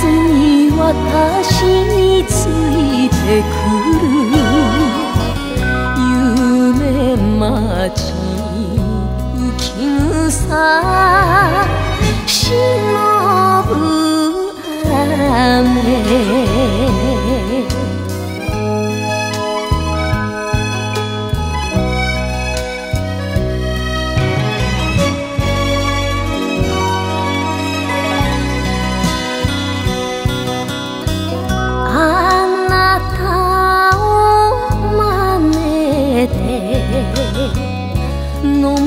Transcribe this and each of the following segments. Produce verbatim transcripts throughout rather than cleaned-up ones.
ずに私についてくる夢待ち浮き草忍ぶ雨飲む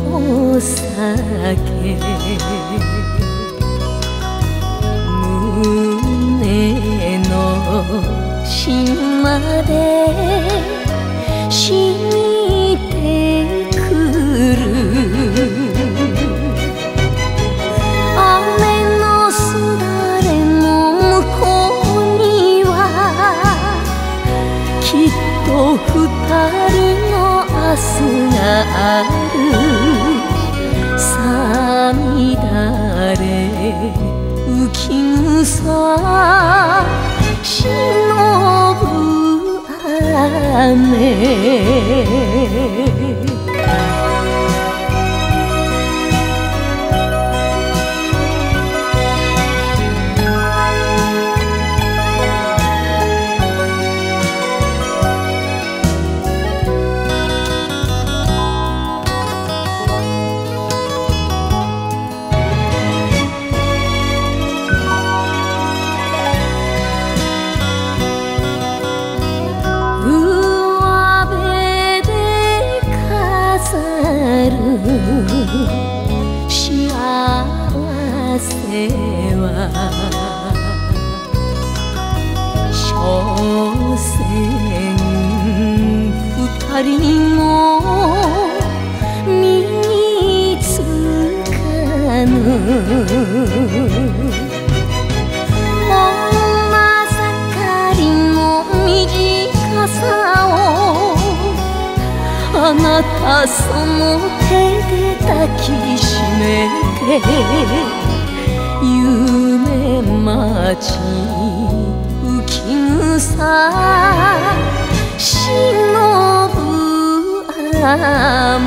お酒胸の芯まで染みてくる雨のすだれの向こうにはきっと二人明日があるさみだれ浮き草忍ぶ雨あなたその手で抱きしめて夢待ち浮き草忍ぶ雨